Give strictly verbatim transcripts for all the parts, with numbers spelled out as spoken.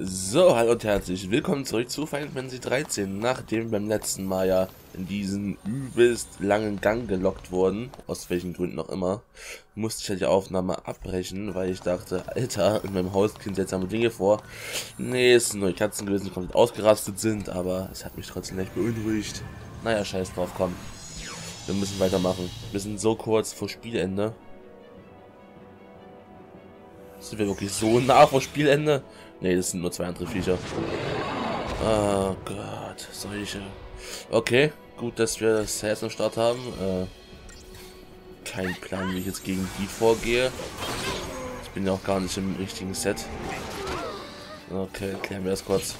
So, hallo und herzlich willkommen zurück zu Final Fantasy dreizehn, nachdem wir beim letzten Mal ja in diesen übelst langen Gang gelockt wurden, aus welchen Gründen auch immer, musste ich ja die Aufnahme abbrechen, weil ich dachte, Alter, in meinem Haus gehen seltsame Dinge vor. Nee, es sind nur Katzen gewesen, die komplett ausgerastet sind, aber es hat mich trotzdem leicht beunruhigt. Naja, scheiß drauf, komm. Wir müssen weitermachen. Wir sind so kurz vor Spielende. Sind wir wirklich so nah vor Spielende? Ne, das sind nur zwei andere Viecher. Oh Gott, solche. Okay, gut, dass wir das Herz am Start haben. Äh, kein Plan, wie ich jetzt gegen die vorgehe. Ich bin ja auch gar nicht im richtigen Set. Okay, klären wir das kurz.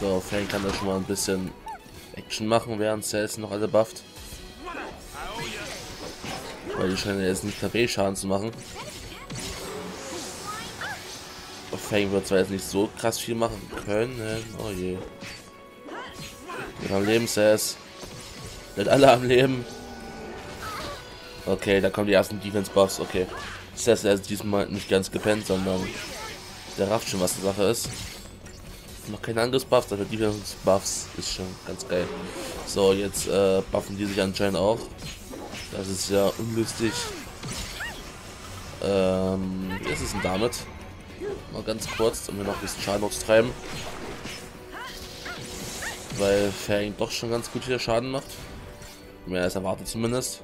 So, Fan kann da schon mal ein bisschen Action machen, während Sales noch alle bufft. Weil die scheinen jetzt nicht K B-Schaden zu machen. Fang wird zwar jetzt nicht so krass viel machen können. Oh je. Wir haben Leben, Sass. Bleibt alle am Leben. Okay, da kommen die ersten Defense-Buffs. Okay. Sass ist diesmal nicht ganz gepennt, sondern der rafft schon, was die Sache ist. Noch kein Angriffsbuff, aber Defense-Buffs ist schon ganz geil. So, jetzt äh, buffen die sich anscheinend auch. Das ist ja unlustig. Ähm, was ist denn damit? Mal ganz kurz, um mir noch ein bisschen Schaden aufzutreiben. Weil Fang doch schon ganz gut wieder Schaden macht. Mehr als erwartet zumindest.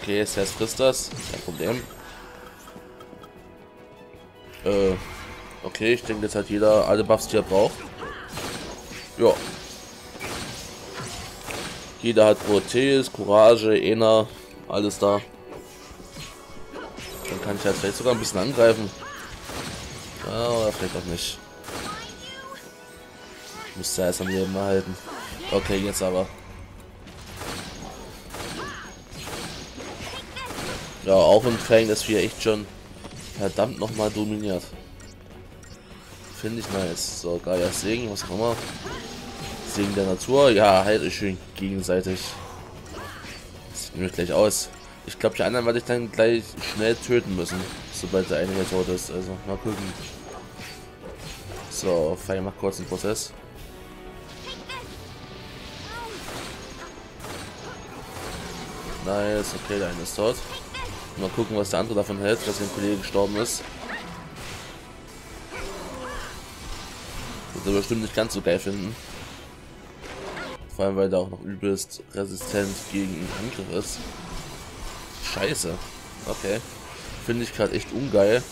Okay, Seth frisst das. Kein Problem. Äh, okay, ich denke, jetzt hat jeder alle Buffs, die er braucht. Ja. Jeder hat Proteus, Courage, Ena, alles da. Dann kann ich halt vielleicht sogar ein bisschen angreifen. Ja, oder vielleicht auch nicht. Ich müsste erst am Leben erhalten. Okay, jetzt aber. Ja, auch im Fang, das wir echt schon verdammt nochmal dominiert. Finde ich nice. So, geiler Segen, was auch immer. Segen der Natur. Ja, halt euch schön gegenseitig. Das sieht nämlich gleich aus. Ich glaube, die anderen werde ich dann gleich schnell töten müssen, sobald der eine hier tot ist. Also, mal gucken. So, Fang macht kurz den Prozess. Nice, okay, der eine ist tot. Mal gucken, was der andere davon hält, dass der Kollege gestorben ist. Wird er bestimmt nicht ganz so geil finden. Vor allem, weil der auch noch übelst resistent gegen den Angriff ist. Scheiße. Okay. Finde ich gerade echt ungeil.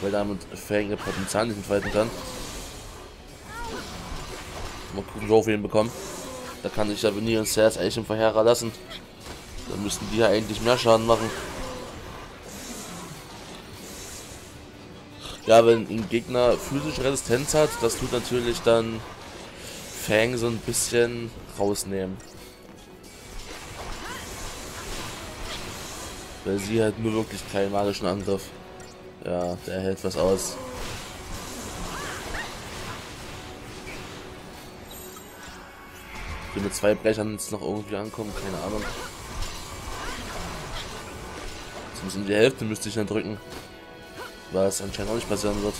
Weil damit Fang ihr Potenzial nicht entfalten kann. Mal gucken, wie hoch wir ihn bekommen. Da kann ich Savini und Sers eigentlich im Verheerer lassen. Da müssten die ja eigentlich mehr Schaden machen. Ja, wenn ein Gegner physische Resistenz hat, das tut natürlich dann Fang so ein bisschen rausnehmen. Weil sie hat nur wirklich keinen magischen Angriff. Ja, der hält was aus. Ich will mit zwei Brechern jetzt noch irgendwie ankommen, keine Ahnung. Zumindest um die Hälfte müsste ich dann drücken. Was anscheinend auch nicht passieren wird.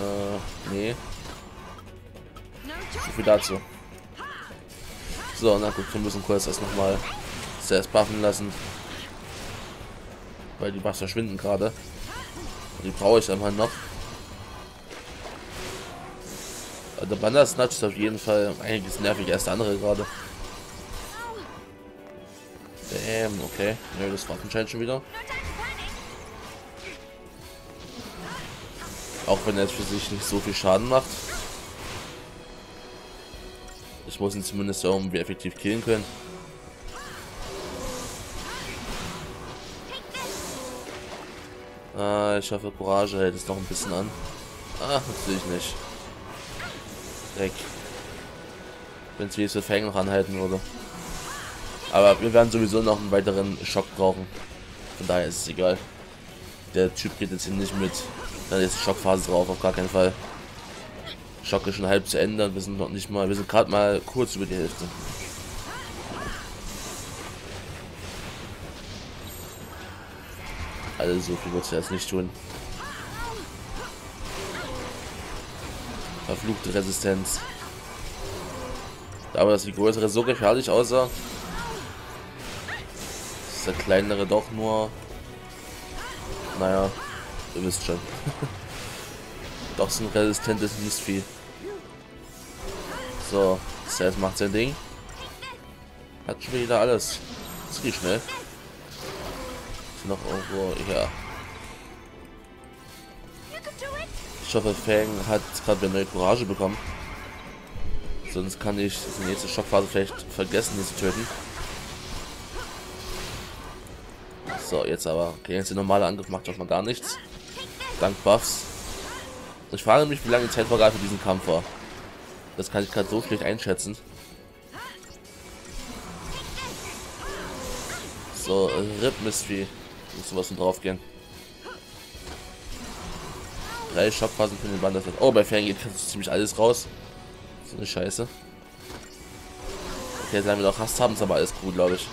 Äh, nee. So viel dazu. So, na gut, wir müssen kurz das nochmal zuerst buffen lassen. Weil die Buffs verschwinden gerade. Die brauche ich einfach noch. Der Bandersnatch ist auf jeden Fall einiges nerviger als der andere gerade. Damn, okay. Nö, das war anscheinend schon wieder. Auch wenn er jetzt für sich nicht so viel Schaden macht. Ich muss ihn zumindest irgendwie effektiv killen können. Ah, ich hoffe, Courage hält es noch ein bisschen an. Ah, natürlich nicht. Dreck. Wenn es wenigstens für Fang noch anhalten würde. Aber wir werden sowieso noch einen weiteren Schock brauchen. Von daher ist es egal. Der Typ geht jetzt hier nicht mit. Dann ist die Schockphase drauf, auf gar keinen Fall. Schock ist schon halb zu Ende. Wir sind noch nicht mal, wir sind gerade mal kurz über die Hälfte. Also so viel wird sie das nicht tun. Verfluchte Resistenz. Aber das die größere so gefährlich aussah. Das ist der kleinere doch nur. Naja, ihr wisst schon. Doch so ein resistentes Niestvieh. So, Seth macht sein Ding. Hat schon wieder alles. Das geht schnell. Ist noch irgendwo hier. Ich hoffe, Fang hat gerade wieder neue Courage bekommen. Sonst kann ich die nächste Schockphase vielleicht vergessen, die zu töten. So, jetzt aber. Okay, jetzt der normale Angriff macht doch mal gar nichts. Dank Buffs. Ich frage mich, wie lange die Zeit vergangen für diesen Kampf war. Das kann ich gerade so schlecht einschätzen. So, R I P Mystery. Muss sowas von drauf gehen. Drei Schockphasen für den Bandas. Oh, bei Fang geht ziemlich alles raus. So eine Scheiße. Okay, sagen wir doch, Hass haben es aber alles gut, glaube ich.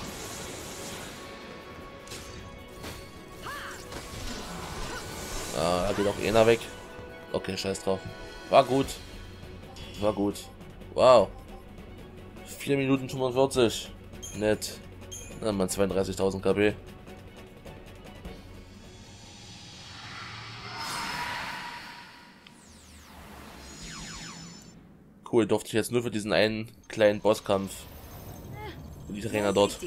Ah, da geht auch einer weg. Okay, scheiß drauf. War gut. War gut. Wow. vier Minuten fünfundvierzig. Nett. Na, man zweiunddreißigtausend K B. Cool, durfte ich jetzt nur für diesen einen kleinen Bosskampf. Die Trainer dort.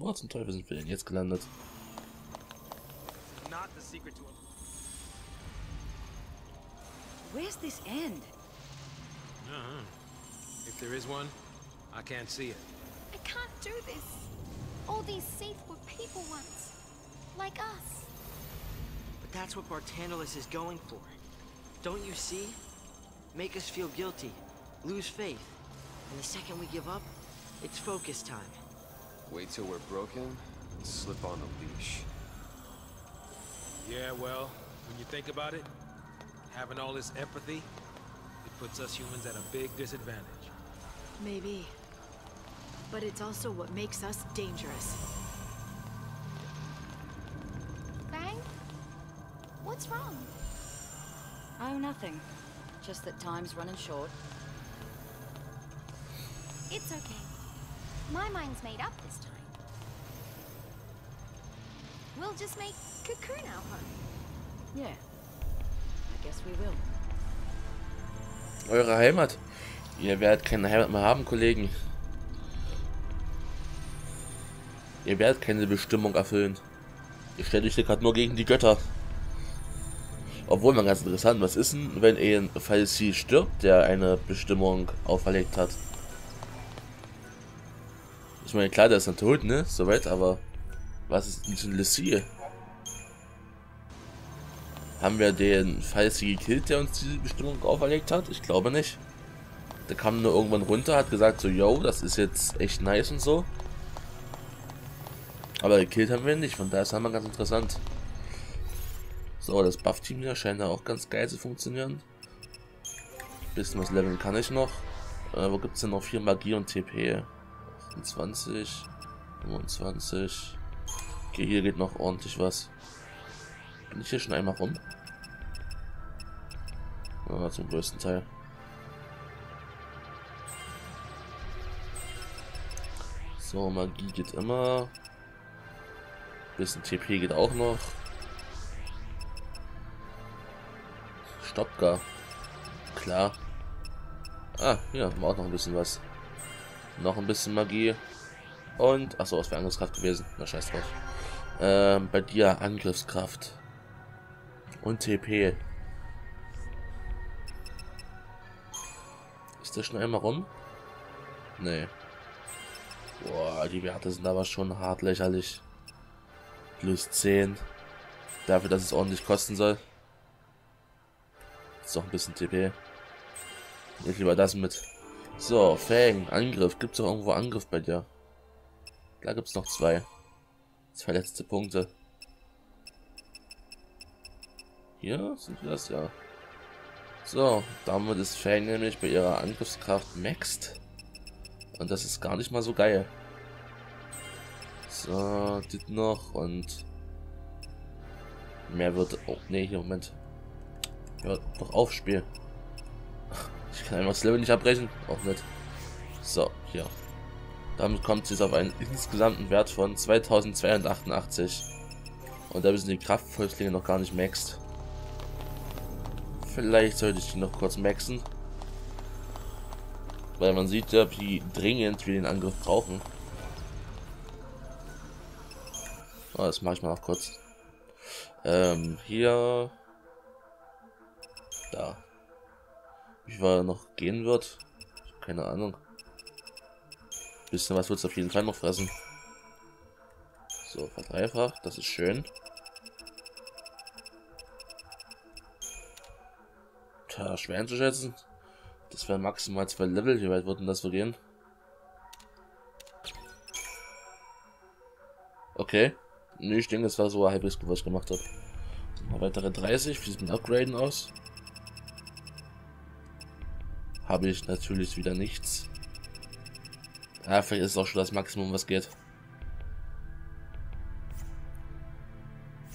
Oh, zum Teufel sind wir denn jetzt gelandet? Where's this end? Uh-huh. If there is one, I can't see it. I can't do this. All these Sith were people once, like us. But that's what Barthandelus is going for. Don't you see? Make us feel guilty, lose faith, and the second we give up, it's focus time. Wait till we're broken and slip on the leash. Yeah, well, when you think about it, having all this empathy, it puts us humans at a big disadvantage. Maybe. But it's also what makes us dangerous. Fang? What's wrong? Oh, nothing. Just that time's running short. It's okay. My mind's made up this time. We'll just make Cocoon out of it. Yeah. Eure Heimat. Ihr werdet keine Heimat mehr haben, Kollegen. Ihr werdet keine Bestimmung erfüllen. Ihr stellt euch hier gerade nur gegen die Götter. Obwohl, man ganz interessant, was ist denn, wenn ein Fal'Cie stirbt, der eine Bestimmung auferlegt hat? Ich meine, klar, der ist dann tot, ne? Soweit, aber was ist denn zu Fal'Cie? Haben wir den Fal'Cie gekillt, der uns diese Bestimmung auferlegt hat? Ich glaube nicht. Der kam nur irgendwann runter, hat gesagt so, yo, das ist jetzt echt nice und so. Aber gekillt haben wir ihn nicht, von daher ist das ganz interessant. So, das Buff-Team hier scheint da auch ganz geil zu funktionieren. Ein bisschen was leveln kann ich noch. Äh, wo gibt es denn noch vier Magie und T P? achtundzwanzig, fünfundzwanzig. Okay, hier geht noch ordentlich was. Bin ich hier schon einmal rum? Ja, zum größten Teil. So, Magie geht immer. Bisschen T P geht auch noch. Stoppt gar. Klar. Ah, hier haben wir auch noch ein bisschen was. Noch ein bisschen Magie. Und, achso, was für Angriffskraft gewesen. Na, scheiß drauf. Ähm, bei dir Angriffskraft. Und T P. Ist das schon einmal rum? Nee. Boah, die Werte sind aber schon hart lächerlich. Plus zehn. Dafür, dass es ordentlich kosten soll. Ist doch ein bisschen T P. Ich lieber das mit. So, Fang, Angriff. Gibt's doch irgendwo Angriff bei dir? Da gibt's noch zwei. Zwei letzte Punkte. Hier sind wir das ja. So, damit ist Fang nämlich bei ihrer Angriffskraft maxed. Und das ist gar nicht mal so geil. So, das noch und mehr wird... Oh, nee, hier, Moment. Ja, doch auf, Spiel. Ich kann einfach das Level nicht abbrechen. Auch nicht. So, hier. Damit kommt es auf einen insgesamten Wert von zweitausendzweihundertachtundachtzig. Und da müssen die Kraftvollschläge noch gar nicht maxed. Vielleicht sollte ich die noch kurz maxen. Weil man sieht ja, wie dringend wir den Angriff brauchen. Oh, das mache ich mal noch kurz. Ähm, hier. Da. Wie weit er noch gehen wird? Keine Ahnung. Bisschen was wird es auf jeden Fall noch fressen. So, verdreifacht. Das ist schön. Tja, schwer einzuschätzen. Das wären maximal zwei Level. Wie weit würden das so gehen? Okay. Nee, ich denke, das war so halbwegs gut, was ich gemacht habe. Mal weitere dreißig. Wie sieht es mit Upgraden aus? Habe ich natürlich wieder nichts. Ah, vielleicht ist es auch schon das Maximum, was geht.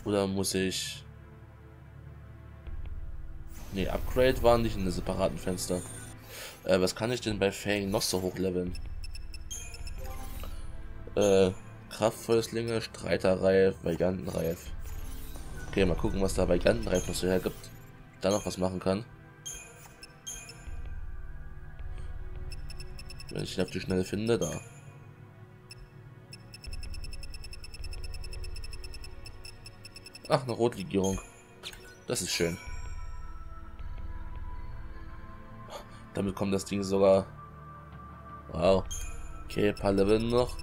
Oder muss ich... Ne, Upgrade waren nicht in einem separaten Fenster. Äh, was kann ich denn bei Fang noch so hochleveln? Äh, Kraftfäustlinge, Streiterreif, Vagantenreif. Okay, mal gucken, was da Vagantenreif noch so hergibt. Da noch was machen kann. Wenn ich ihn auf die Schnelle finde, da. Ach, eine Rotlegierung. Das ist schön. Damit kommt das Ding sogar... Wow. Okay, ein paar Level noch.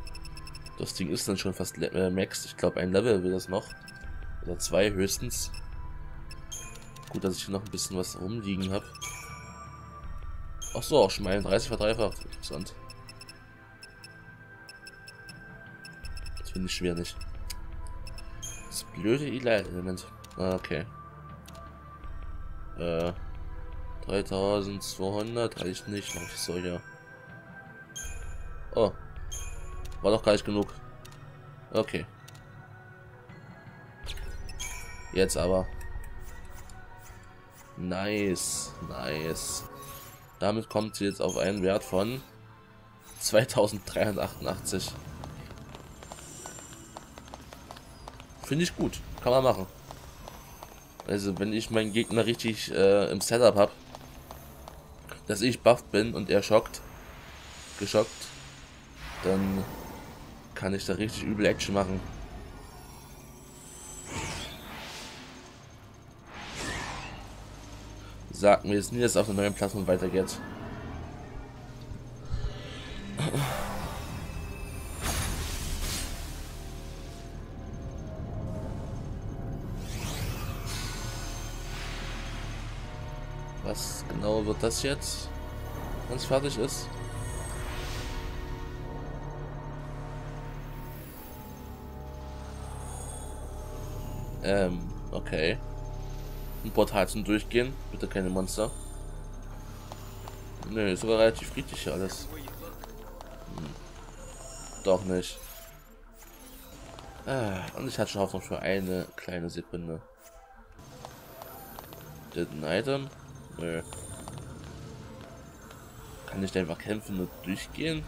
Das Ding ist dann schon fast äh, max. Ich glaube, ein Level will das noch. Oder zwei höchstens. Gut, dass ich hier noch ein bisschen was rumliegen habe. Ach so, auch schon mal einunddreißig verdreifacht. Interessant. Das finde ich schwer nicht. Das blöde Elite-Element. Ah, okay. Äh. dreitausendzweihundert reicht nicht. Mach ich so hier. Oh. War doch gar nicht genug. Okay. Jetzt aber. Nice. Nice. Damit kommt sie jetzt auf einen Wert von zweitausenddreihundertachtundachtzig. Finde ich gut. Kann man machen. Also wenn ich meinen Gegner richtig äh, im Setup habe, dass ich bufft bin und er schockt, geschockt, dann kann ich da richtig übel Action machen. Sagt mir jetzt nie, dass es auf der neuen Plattform weitergeht. Was genau wird das jetzt, wenn es fertig ist? Ähm, okay. Ein Portal zum Durchgehen, bitte keine Monster. Nö, ist sogar relativ friedlich hier alles. Hm. Doch nicht. Ah, und ich hatte schon Hoffnung für eine kleine Sekunde. Did an Item? Nö. Kann ich da einfach kämpfen und durchgehen?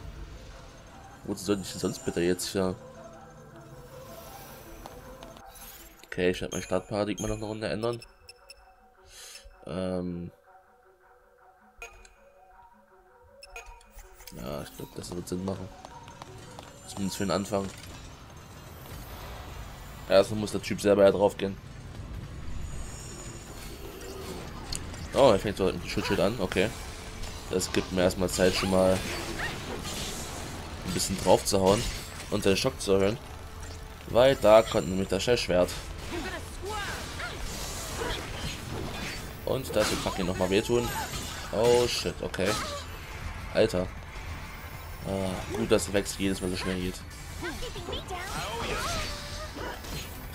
Wozu sollte ich denn sonst bitte jetzt hier? Okay, ich werde mein Startparadigma noch eine Runde ändern. Ähm ja, ich glaube, das wird Sinn machen. Zumindest für den Anfang. Erstmal muss der Typ selber ja drauf gehen. Oh, er fängt so ein Schutzschild an, okay. Das gibt mir erstmal Zeit, schon mal ein bisschen drauf zu hauen und den Schock zu erhöhen. Weil da kommt nämlich das Scheißschwert. Und das wird fucking nochmal wehtun. Oh shit, okay. Alter. Ah, gut, dass der Wechsel jedes Mal so schnell geht.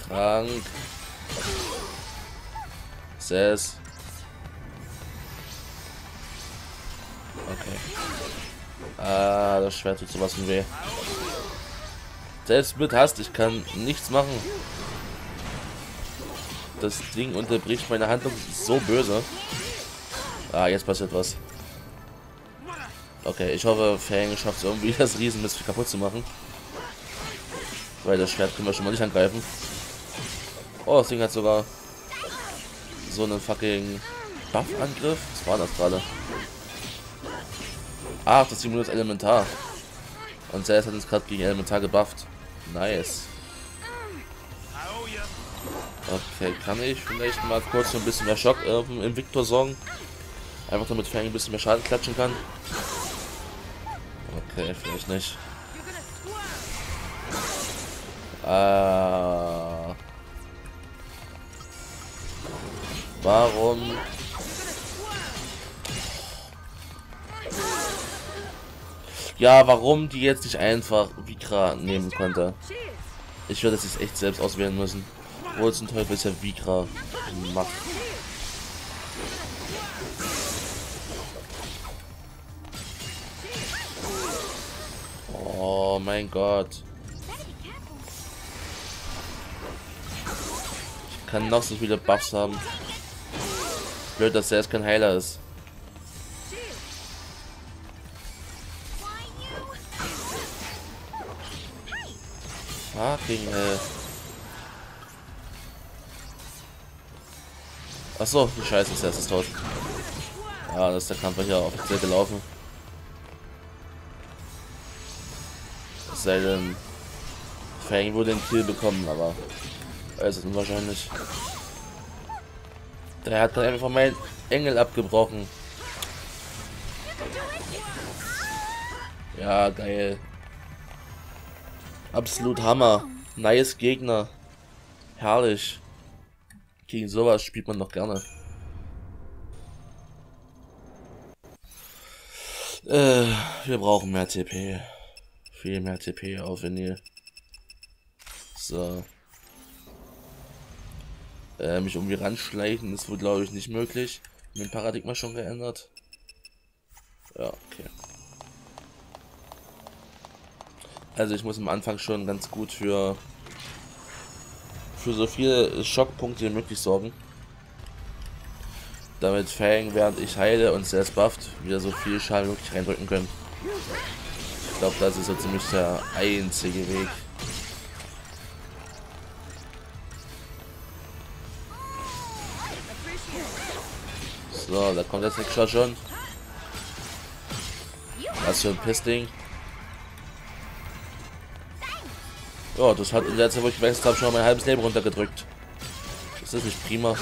Krank. Sess. Okay. Ah, das Schwert tut sowas von weh. Selbst mit Hast, ich kann nichts machen. Das Ding unterbricht meine Handlung, ist so böse. Ah, jetzt passiert was. Okay, ich hoffe, Fang schafft es irgendwie, das Riesenmist kaputt zu machen. Weil das Schwert können wir schon mal nicht angreifen. Oh, das Ding hat sogar so einen fucking Buff-Angriff. Was war das gerade? Ach, das simuliert Elementar. Und Celeste hat uns gerade gegen Elementar gebufft. Nice. Okay, kann ich vielleicht mal kurz so ein bisschen mehr Schock äh, im Victor sorgen? Einfach damit Fang ein bisschen mehr Schaden klatschen kann. Okay, vielleicht nicht. Ah. Warum? Ja, warum die jetzt nicht einfach Vikra nehmen konnte? Ich würde das jetzt echt selbst auswählen müssen. Wo zum Teufel ist ja Vikra macht. Oh mein Gott. Ich kann noch so viele Buffs haben. Blöd, dass der erst kein Heiler ist. Fucking hell. Achso, die Scheiße, ist erst tot. Ja, das ist der Kampf hier offiziell gelaufen. Es sei denn, Fang würde den Kill bekommen, aber es ist unwahrscheinlich. Der hat dann einfach meinen Engel abgebrochen. Ja, geil. Absolut Hammer. Nice Gegner. Herrlich. Gegen sowas spielt man doch gerne. Äh, wir brauchen mehr T P. Viel mehr T P auf Vinyl. So. Äh, mich irgendwie ranschleichen ist wohl, glaube ich, nicht möglich. Mit dem Paradigma schon geändert. Ja, okay. Also ich muss am Anfang schon ganz gut für für so viele Schockpunkte wie möglich sorgen. Damit Fang, während ich heile und selbst bufft, wieder so viel Schaden wirklich reindrücken können. Ich glaube, das ist so ziemlich der einzige Weg. So, da kommt jetzt nichts schon. Was für ein Pissding. Ja, das hat in der Zeit, wo ich gewechselt habe, schon mein halbes Leben runtergedrückt. Das ist nicht prima.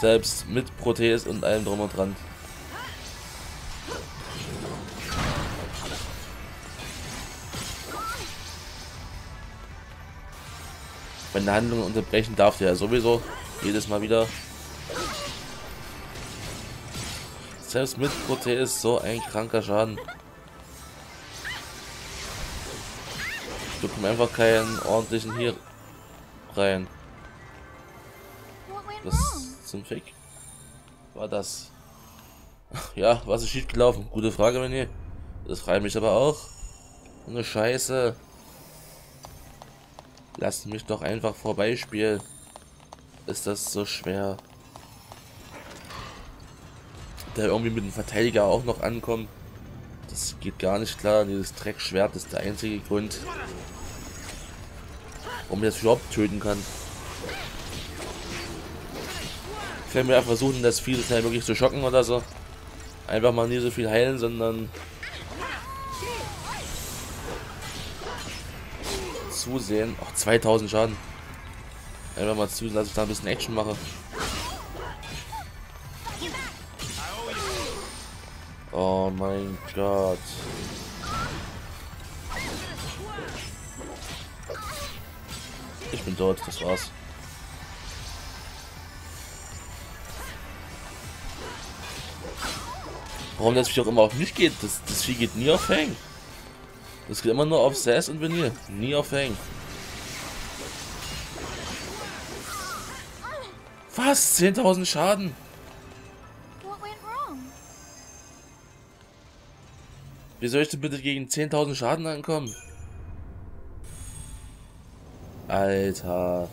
Selbst mit Prothese und allem drum und dran. Meine Handlungen unterbrechen darf der ja sowieso. Jedes Mal wieder. Selbst mit Prothese ist so ein kranker Schaden. Ich bekomme einfach keinen ordentlichen hier rein. Was zum Fick war das? Ja, was ist schief gelaufen? Gute Frage, wenn ihr. Das freut mich aber auch. Eine Scheiße. Lasst mich doch einfach vorbeispielen. Ist das so schwer? Der irgendwie mit dem Verteidiger auch noch ankommt. Das geht gar nicht klar. Dieses Dreckschwert ist der einzige Grund, warum ich das überhaupt töten kann. Ich werde mir versuchen, das Vieh schnell wirklich zu schocken oder so. Einfach mal nie so viel heilen, sondern zusehen. Ach, zweitausend Schaden. Einfach mal zusehen, dass ich da ein bisschen Action mache. Oh mein Gott. Ich bin dort, das war's. Warum das Vieh auch immer auf mich geht, das, das Vieh geht nie auf Fang. Das geht immer nur auf Sass und Vinyl, nie auf Fang. Was? zehntausend Schaden? Wie soll ich denn bitte gegen zehntausend Schaden ankommen? Alter.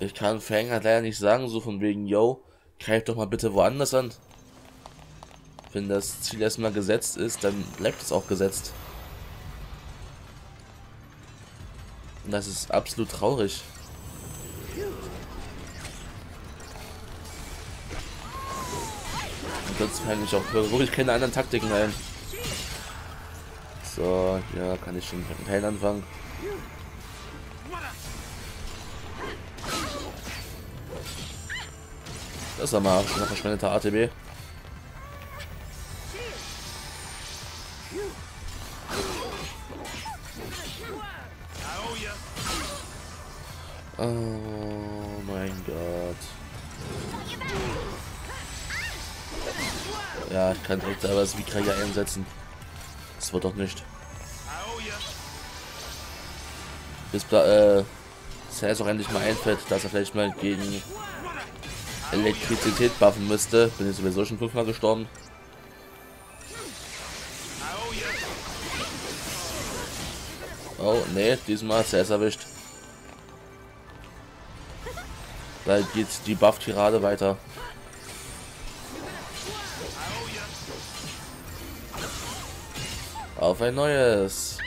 Ich kann Fang halt leider nicht sagen, so von wegen, yo, greif doch mal bitte woanders an. Wenn das Ziel erstmal gesetzt ist, dann bleibt es auch gesetzt. Und das ist absolut traurig. Und sonst kann ich auch wirklich keine anderen Taktiken ein. So, ja, kann ich schon mit Heilen anfangen. Das war mal ein verschwendeter A T B. Oh mein Gott. Ja, ich kann direkt aber das Vikra hier einsetzen. Das wird doch nicht. Bis da, äh, dass er es auch endlich mal einfällt, dass er vielleicht mal gegen Elektrizität buffen müsste. Bin ich sowieso schon fünfmal gestorben. Oh, nee, diesmal hat es erwischt. Da geht die Buff-Tirade weiter. Auf ein neues.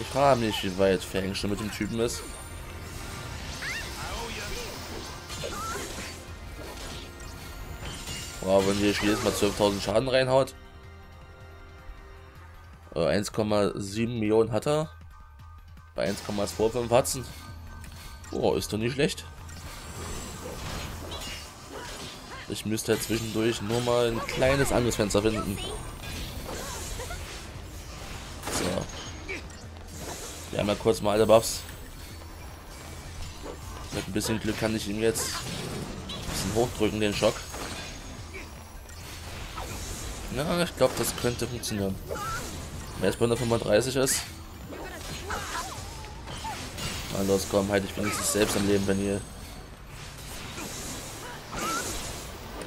Ich frage mich, wie weit Fang schon mit dem Typen ist. Wow, wenn ihr jedes Mal zwölftausend Schaden reinhaut. eins Komma sieben Millionen hat er. Bei eins Komma fünfundzwanzig Watzen. Oh, ist doch nicht schlecht. Ich müsste halt zwischendurch nur mal ein kleines anderes Fenster finden. So. Wir haben ja kurz mal alle Buffs. Mit ein bisschen Glück kann ich ihn jetzt ein bisschen hochdrücken, den Schock. Na, ja, ich glaube, das könnte funktionieren. Wenn es bei hundertfünfunddreißig ist. Mal los, komm, halt ich wenigstens selbst am Leben, wenn ihr.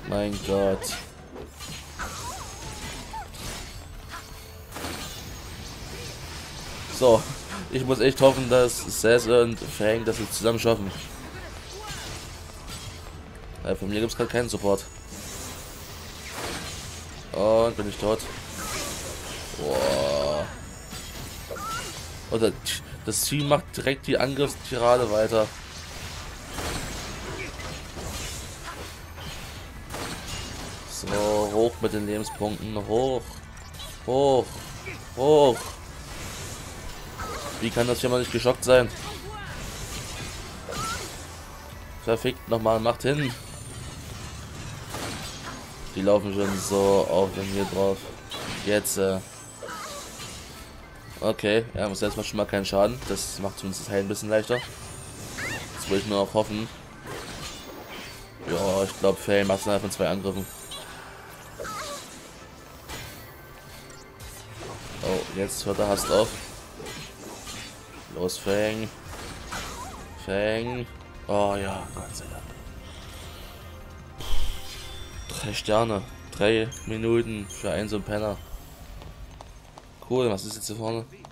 Mein Gott. So, ich muss echt hoffen, dass Seth und Fang das jetzt zusammen schaffen. Weil von mir gibt es gerade keinen Support. Und bin ich tot. Boah. Oder das Team macht direkt die Angriffstirade weiter. So, hoch mit den Lebenspunkten. Hoch. Hoch. Hoch. Wie kann das hier mal nicht geschockt sein? Verfickt nochmal, macht hin. Die laufen schon so auf den hier drauf. Jetzt, äh okay, er muss erstmal schon mal keinen Schaden. Das macht uns das Heil ein bisschen leichter. Jetzt will ich nur noch hoffen. Ja, ich glaube, Faye macht es innerhalb von zwei Angriffen. Oh, jetzt hört er Hast auf. Los, Fang. Fang. Oh ja, Gott sei Dank. Drei Sterne. Drei Minuten für einen so einen Penner. Cool, was ist jetzt hier vorne?